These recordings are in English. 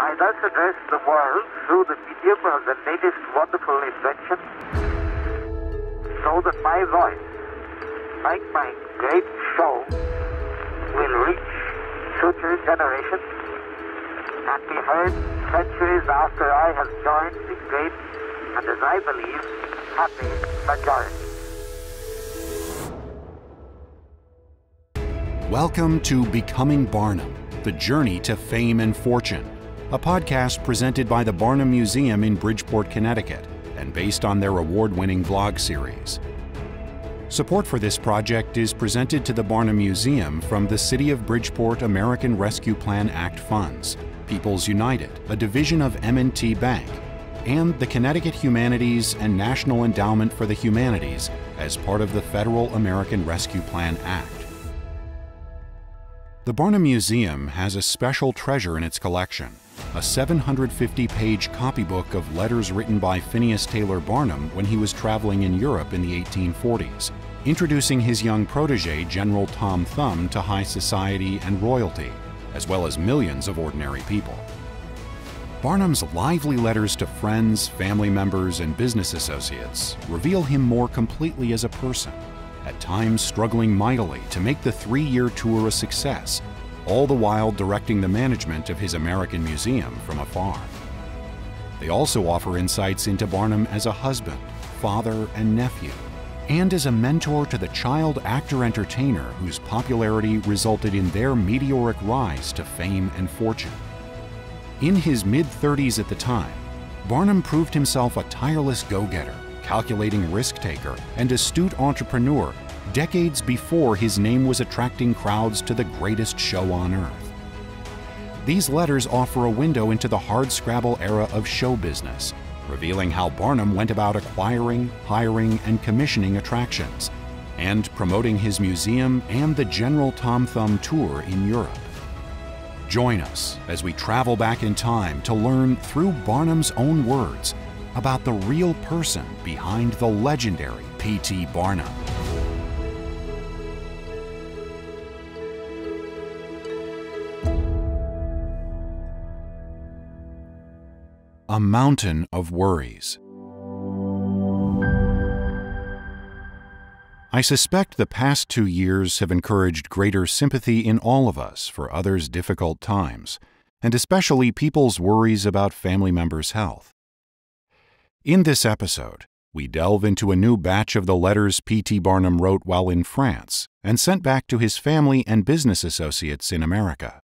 I thus address the world through the medium of the latest wonderful invention, so that my voice, like my great show, will reach future generations and be heard centuries after I have joined the great and, as I believe, happy majority. Welcome to Becoming Barnum, the journey to fame and fortune, a podcast presented by the Barnum Museum in Bridgeport, Connecticut, and based on their award-winning blog series. Support for this project is presented to the Barnum Museum from the City of Bridgeport American Rescue Plan Act funds, People's United, a division of M&T Bank, and the Connecticut Humanities and National Endowment for the Humanities as part of the Federal American Rescue Plan Act. The Barnum Museum has a special treasure in its collection, a 750-page copybook of letters written by Phineas Taylor Barnum when he was traveling in Europe in the 1840s, introducing his young protege, General Tom Thumb, to high society and royalty, as well as millions of ordinary people. Barnum's lively letters to friends, family members, and business associates reveal him more completely as a person, at times struggling mightily to make the three-year tour a success, all the while directing the management of his American Museum from afar. They also offer insights into Barnum as a husband, father, and nephew, and as a mentor to the child actor-entertainer whose popularity resulted in their meteoric rise to fame and fortune. In his mid-30s at the time, Barnum proved himself a tireless go-getter, calculating risk-taker, and astute entrepreneur decades before his name was attracting crowds to the greatest show on earth. These letters offer a window into the hardscrabble era of show business, revealing how Barnum went about acquiring, hiring, and commissioning attractions, and promoting his museum and the General Tom Thumb tour in Europe. Join us as we travel back in time to learn, through Barnum's own words, about the real person behind the legendary P.T. Barnum. A mountain of worries. I suspect the past 2 years have encouraged greater sympathy in all of us for others' difficult times, and especially people's worries about family members' health. In this episode, we delve into a new batch of the letters P.T. Barnum wrote while in France and sent back to his family and business associates in America.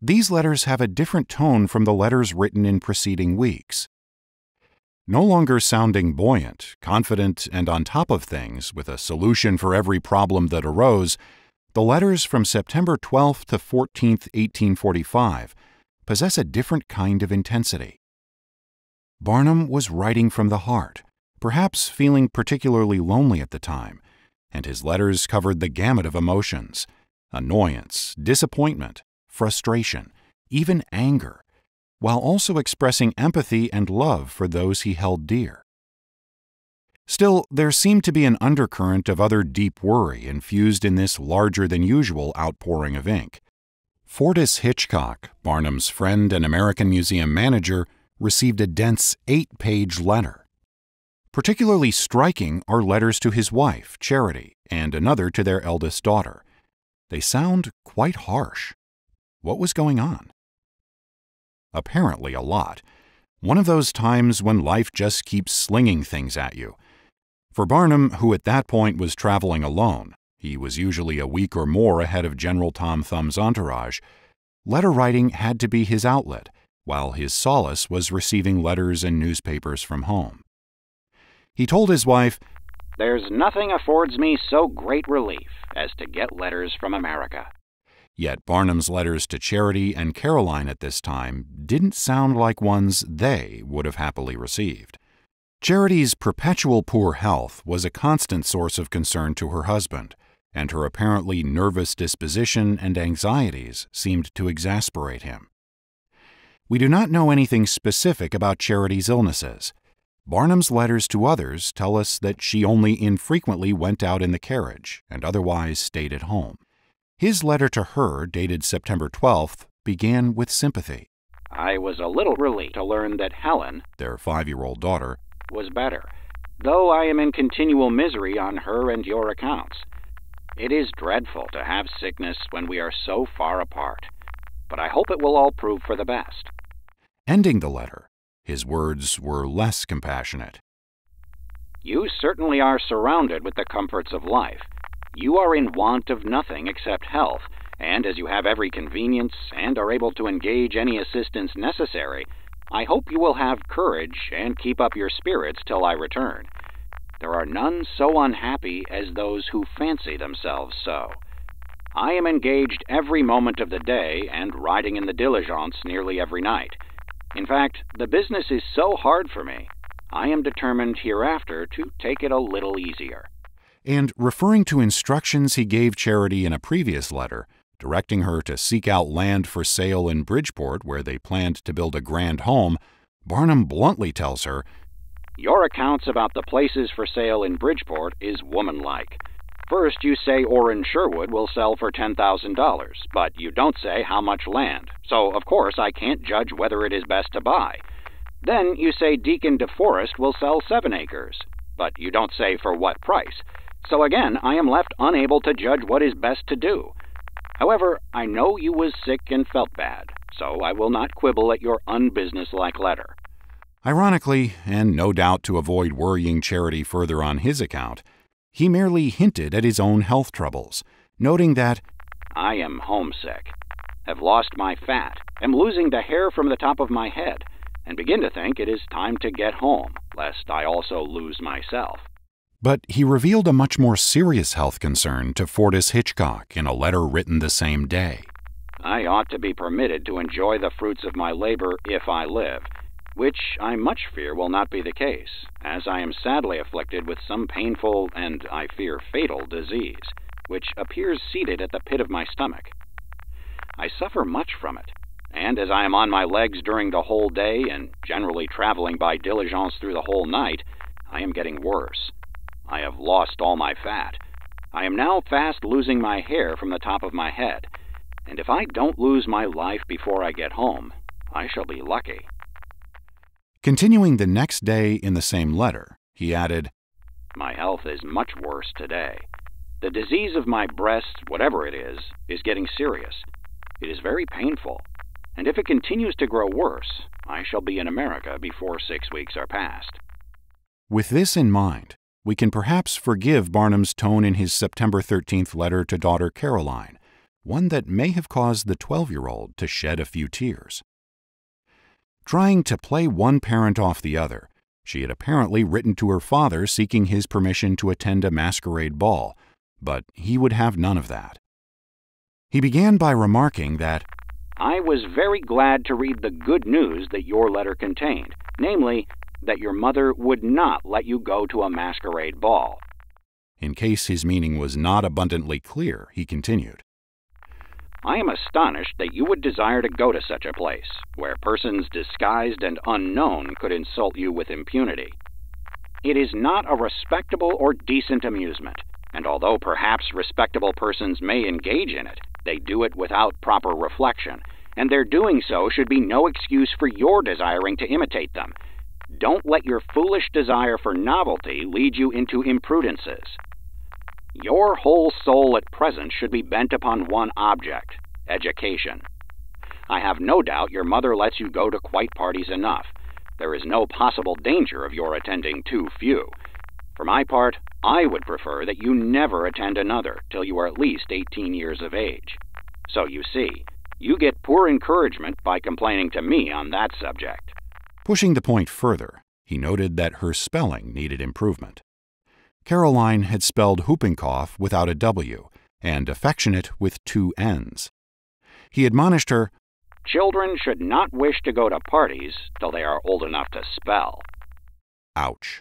These letters have a different tone from the letters written in preceding weeks. No longer sounding buoyant, confident, and on top of things with a solution for every problem that arose, the letters from September 12th to 14th, 1845, possess a different kind of intensity. Barnum was writing from the heart, perhaps feeling particularly lonely at the time, and his letters covered the gamut of emotions: annoyance, disappointment, frustration, even anger, while also expressing empathy and love for those he held dear. Still, there seemed to be an undercurrent of other deep worry infused in this larger-than-usual outpouring of ink. Fortis Hitchcock, Barnum's friend and American Museum manager, received a dense 8-page letter. Particularly striking are letters to his wife, Charity, and another to their eldest daughter. They sound quite harsh. What was going on? Apparently a lot. One of those times when life just keeps slinging things at you. For Barnum, who at that point was traveling alone, he was usually a week or more ahead of General Tom Thumb's entourage, letter writing had to be his outlet, while his solace was receiving letters and newspapers from home. He told his wife, "There's nothing affords me so great relief as to get letters from America." Yet Barnum's letters to Charity and Caroline at this time didn't sound like ones they would have happily received. Charity's perpetual poor health was a constant source of concern to her husband, and her apparently nervous disposition and anxieties seemed to exasperate him. We do not know anything specific about Charity's illnesses. Barnum's letters to others tell us that she only infrequently went out in the carriage and otherwise stayed at home. His letter to her, dated September 12th, began with sympathy. I was a little relieved to learn that Helen, their 5-year-old daughter, was better, though I am in continual misery on her and your accounts. It is dreadful to have sickness when we are so far apart, but I hope it will all prove for the best." Ending the letter, his words were less compassionate. "You certainly are surrounded with the comforts of life. You are in want of nothing except health, and as you have every convenience and are able to engage any assistance necessary, I hope you will have courage and keep up your spirits till I return. There are none so unhappy as those who fancy themselves so. I am engaged every moment of the day and riding in the diligence nearly every night. In fact, the business is so hard for me, I am determined hereafter to take it a little easier." And referring to instructions he gave Charity in a previous letter, directing her to seek out land for sale in Bridgeport where they planned to build a grand home, Barnum bluntly tells her, "Your accounts about the places for sale in Bridgeport is womanlike. First, you say Orrin Sherwood will sell for $10,000, but you don't say how much land, so of course I can't judge whether it is best to buy. Then you say Deacon DeForest will sell 7 acres, but you don't say for what price, so again I am left unable to judge what is best to do. However, I know you was sick and felt bad, so I will not quibble at your unbusinesslike letter." Ironically, and no doubt to avoid worrying Charity further on his account, he merely hinted at his own health troubles, noting that, "I am homesick, have lost my fat, am losing the hair from the top of my head, and begin to think it is time to get home, lest I also lose myself." But he revealed a much more serious health concern to Fortis Hitchcock in a letter written the same day. "I ought to be permitted to enjoy the fruits of my labor if I live, which I much fear will not be the case, as I am sadly afflicted with some painful and, I fear, fatal disease, which appears seated at the pit of my stomach. I suffer much from it, and as I am on my legs during the whole day and generally traveling by diligence through the whole night, I am getting worse. I have lost all my fat. I am now fast losing my hair from the top of my head, and if I don't lose my life before I get home, I shall be lucky." Continuing the next day in the same letter, he added, "My health is much worse today. The disease of my breast, whatever it is getting serious. It is very painful, and if it continues to grow worse, I shall be in America before 6 weeks are past." With this in mind, we can perhaps forgive Barnum's tone in his September 13th letter to daughter Caroline, one that may have caused the 12-year-old to shed a few tears. Trying to play one parent off the other, she had apparently written to her father seeking his permission to attend a masquerade ball, but he would have none of that. He began by remarking that, "I was very glad to read the good news that your letter contained, namely, that your mother would not let you go to a masquerade ball." In case his meaning was not abundantly clear, he continued, "I am astonished that you would desire to go to such a place, where persons disguised and unknown could insult you with impunity. It is not a respectable or decent amusement, and although perhaps respectable persons may engage in it, they do it without proper reflection, and their doing so should be no excuse for your desiring to imitate them. Don't let your foolish desire for novelty lead you into imprudences. Your whole soul at present should be bent upon one object, education. I have no doubt your mother lets you go to quite parties enough. There is no possible danger of your attending too few. For my part, I would prefer that you never attend another till you are at least 18 years of age. So you see, you get poor encouragement by complaining to me on that subject." Pushing the point further, he noted that her spelling needed improvement. Caroline had spelled whooping cough without a W and affectionate with 2 N's. He admonished her, "Children should not wish to go to parties till they are old enough to spell." Ouch.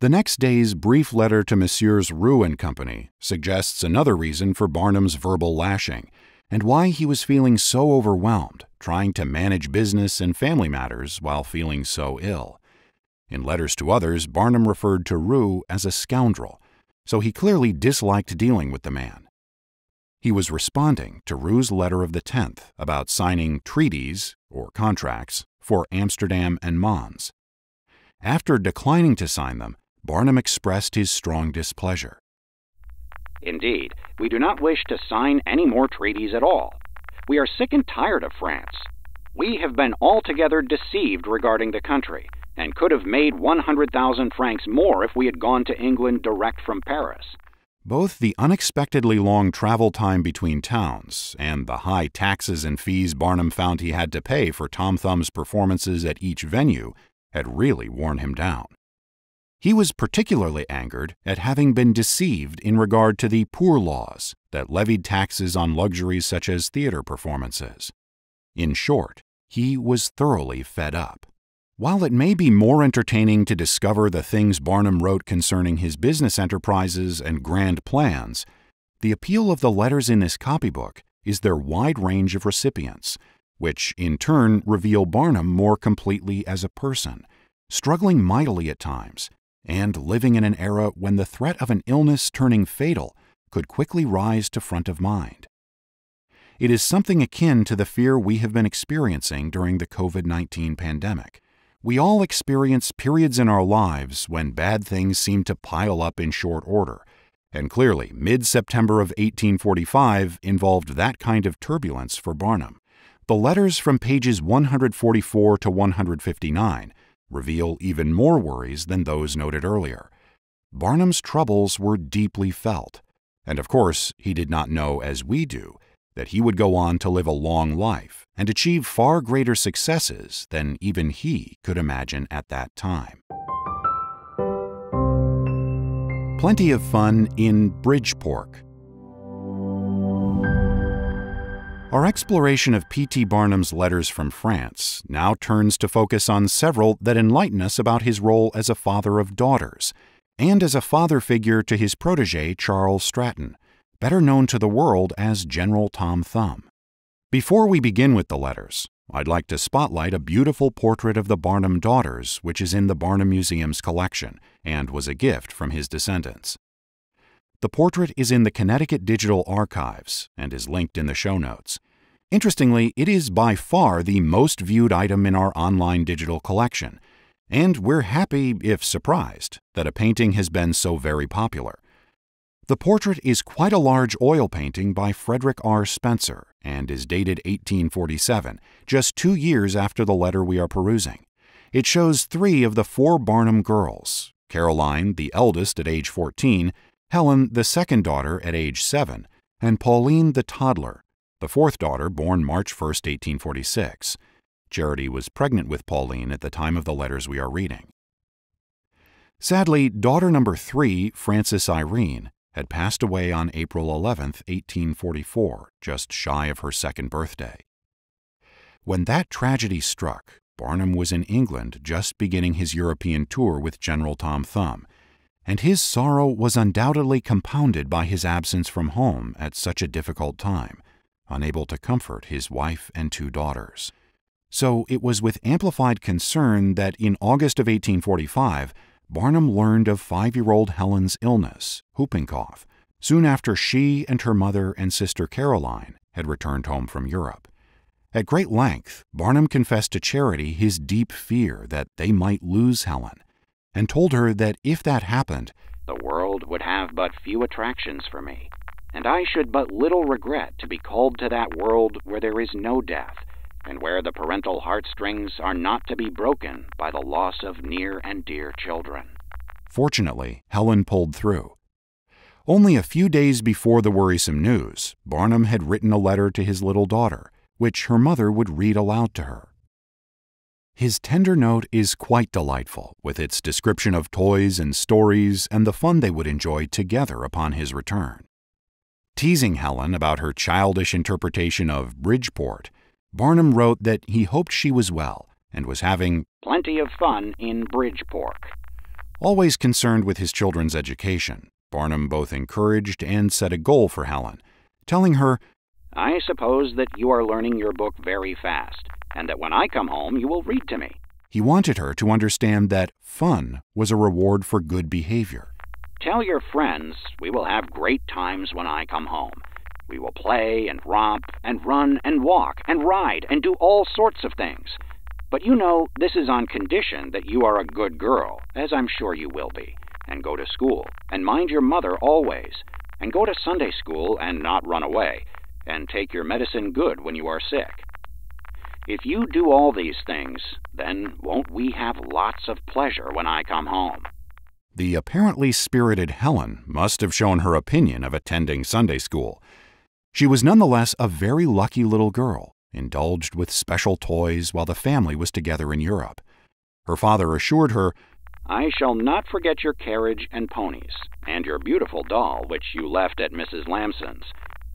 The next day's brief letter to Messrs. Rue and Company suggests another reason for Barnum's verbal lashing and why he was feeling so overwhelmed, trying to manage business and family matters while feeling so ill. In letters to others, Barnum referred to Rue as a scoundrel, so he clearly disliked dealing with the man. He was responding to Rue's letter of the 10th about signing treaties, or contracts, for Amsterdam and Mons. After declining to sign them, Barnum expressed his strong displeasure. Indeed, we do not wish to sign any more treaties at all. We are sick and tired of France. We have been altogether deceived regarding the country, and could have made 100,000 francs more if we had gone to England direct from Paris. Both the unexpectedly long travel time between towns and the high taxes and fees Barnum found he had to pay for Tom Thumb's performances at each venue had really worn him down. He was particularly angered at having been deceived in regard to the poor laws that levied taxes on luxuries such as theater performances. In short, he was thoroughly fed up. While it may be more entertaining to discover the things Barnum wrote concerning his business enterprises and grand plans, the appeal of the letters in this copybook is their wide range of recipients, which in turn reveal Barnum more completely as a person, struggling mightily at times, and living in an era when the threat of an illness turning fatal could quickly rise to front of mind. It is something akin to the fear we have been experiencing during the COVID-19 pandemic. We all experience periods in our lives when bad things seem to pile up in short order, and clearly mid-September of 1845 involved that kind of turbulence for Barnum. The letters from pages 144 to 159 reveal even more worries than those noted earlier. Barnum's troubles were deeply felt, and of course he did not know, as we do, that he would go on to live a long life and achieve far greater successes than even he could imagine at that time. Plenty of fun in Bridgeport. Our exploration of P.T. Barnum's letters from France now turns to focus on several that enlighten us about his role as a father of daughters and as a father figure to his protege Charles Stratton, better known to the world as General Tom Thumb. Before we begin with the letters, I'd like to spotlight a beautiful portrait of the Barnum daughters which is in the Barnum Museum's collection and was a gift from his descendants. The portrait is in the Connecticut Digital Archives and is linked in the show notes. Interestingly, it is by far the most viewed item in our online digital collection, and we're happy, if surprised, that a painting has been so very popular. The portrait is quite a large oil painting by Frederick R. Spencer and is dated 1847, just 2 years after the letter we are perusing. It shows 3 of the 4 Barnum girls, Caroline, the eldest at age 14, Helen, the second daughter at age 7, and Pauline, the toddler, the fourth daughter born March 1, 1846. Charity was pregnant with Pauline at the time of the letters we are reading. Sadly, daughter number 3, Frances Irene, had passed away on April 11, 1844, just shy of her second birthday. When that tragedy struck, Barnum was in England just beginning his European tour with General Tom Thumb, and his sorrow was undoubtedly compounded by his absence from home at such a difficult time, unable to comfort his wife and 2 daughters. So it was with amplified concern that in August of 1845, Barnum learned of 5-year-old Helen's illness, whooping cough, soon after she and her mother and sister Caroline had returned home from Europe. At great length, Barnum confessed to Charity his deep fear that they might lose Helen, and told her that if that happened, the world would have but few attractions for me, and I should but little regret to be called to that world where there is no death, and where the parental heartstrings are not to be broken by the loss of near and dear children. Fortunately, Helen pulled through. Only a few days before the worrisome news, Barnum had written a letter to his little daughter, which her mother would read aloud to her. His tender note is quite delightful, with its description of toys and stories and the fun they would enjoy together upon his return. Teasing Helen about her childish interpretation of Bridgeport, Barnum wrote that he hoped she was well and was having plenty of fun in Bridgeport. Always concerned with his children's education, Barnum both encouraged and set a goal for Helen, telling her, "I suppose that you are learning your book very fast, and that when I come home you will read to me." He wanted her to understand that fun was a reward for good behavior. "Tell your friends we will have great times when I come home, We will play and romp and run and walk and ride and do all sorts of things. But you know, this is on condition that you are a good girl, as I'm sure you will be, and go to school, and mind your mother always, and go to Sunday school and not run away, and take your medicine good when you are sick. If you do all these things, then won't we have lots of pleasure when I come home?" The apparently spirited Helen must have shown her opinion of attending Sunday school. She was nonetheless a very lucky little girl, indulged with special toys while the family was together in Europe. Her father assured her, "I shall not forget your carriage and ponies, and your beautiful doll which you left at Mrs. Lamson's,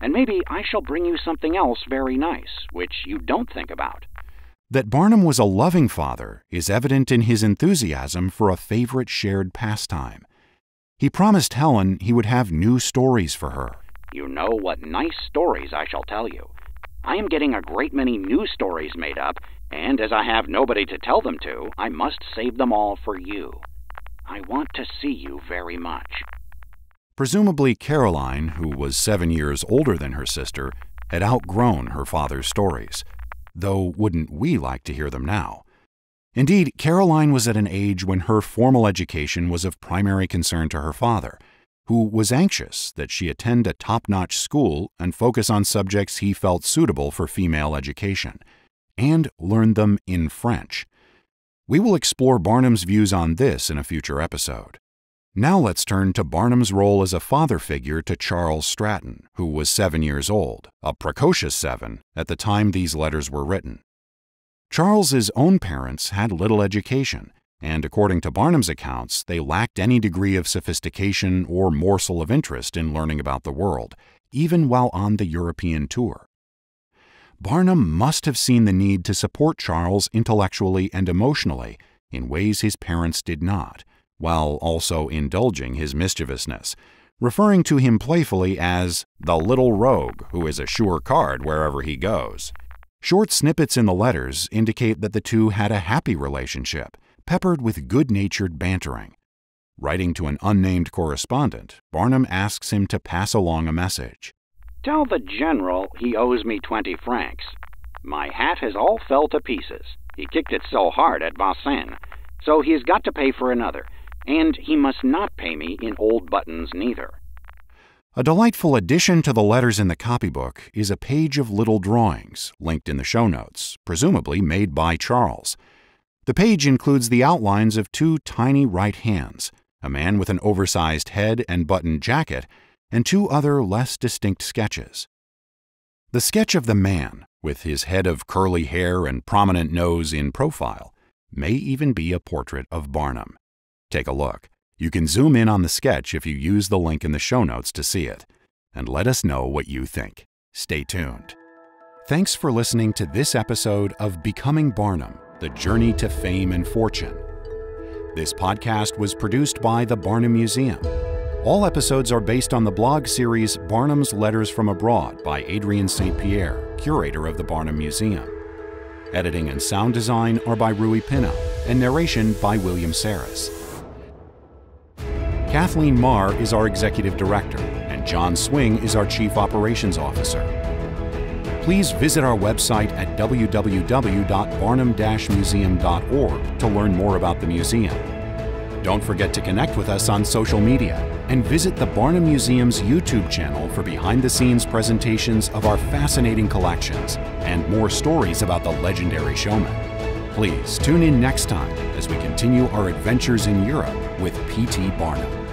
and maybe I shall bring you something else very nice, which you don't think about." That Barnum was a loving father is evident in his enthusiasm for a favorite shared pastime. He promised Helen he would have new stories for her. "You know what nice stories I shall tell you. I am getting a great many new stories made up, and as I have nobody to tell them to, I must save them all for you. I want to see you very much." Presumably Caroline, who was 7 years older than her sister, had outgrown her father's stories, though wouldn't we like to hear them now? Indeed, Caroline was at an age when her formal education was of primary concern to her father, who was anxious that she attend a top-notch school and focus on subjects he felt suitable for female education, and learn them in French. We will explore Barnum's views on this in a future episode. Now let's turn to Barnum's role as a father figure to Charles Stratton, who was 7 years old, a precocious seven, at the time these letters were written. Charles's own parents had little education, and according to Barnum's accounts, they lacked any degree of sophistication or morsel of interest in learning about the world, even while on the European tour. Barnum must have seen the need to support Charles intellectually and emotionally in ways his parents did not, while also indulging his mischievousness, referring to him playfully as the little rogue who is a sure card wherever he goes. Short snippets in the letters indicate that the two had a happy relationship, peppered with good-natured bantering. Writing to an unnamed correspondent, Barnum asks him to pass along a message. "Tell the general he owes me 20 francs. My hat has all fell to pieces. He kicked it so hard at Vincennes, so he has got to pay for another, and he must not pay me in old buttons neither." A delightful addition to the letters in the copybook is a page of little drawings, linked in the show notes, presumably made by Charles. The page includes the outlines of two tiny right hands, a man with an oversized head and buttoned jacket, and two other less distinct sketches. The sketch of the man, with his head of curly hair and prominent nose in profile, may even be a portrait of Barnum. Take a look. You can zoom in on the sketch if you use the link in the show notes to see it. And let us know what you think. Stay tuned. Thanks for listening to this episode of Becoming Barnum: The Journey to Fame and Fortune. This podcast was produced by the Barnum Museum. All episodes are based on the blog series Barnum's Letters from Abroad by Adrian St. Pierre, curator of the Barnum Museum. Editing and sound design are by Rui Pina, and narration by William Saris. Kathleen Marr is our executive director, and John Swing is our chief operations officer. Please visit our website at www.barnum-museum.org to learn more about the museum. Don't forget to connect with us on social media and visit the Barnum Museum's YouTube channel for behind-the-scenes presentations of our fascinating collections and more stories about the legendary showman. Please tune in next time as we continue our adventures in Europe with P.T. Barnum.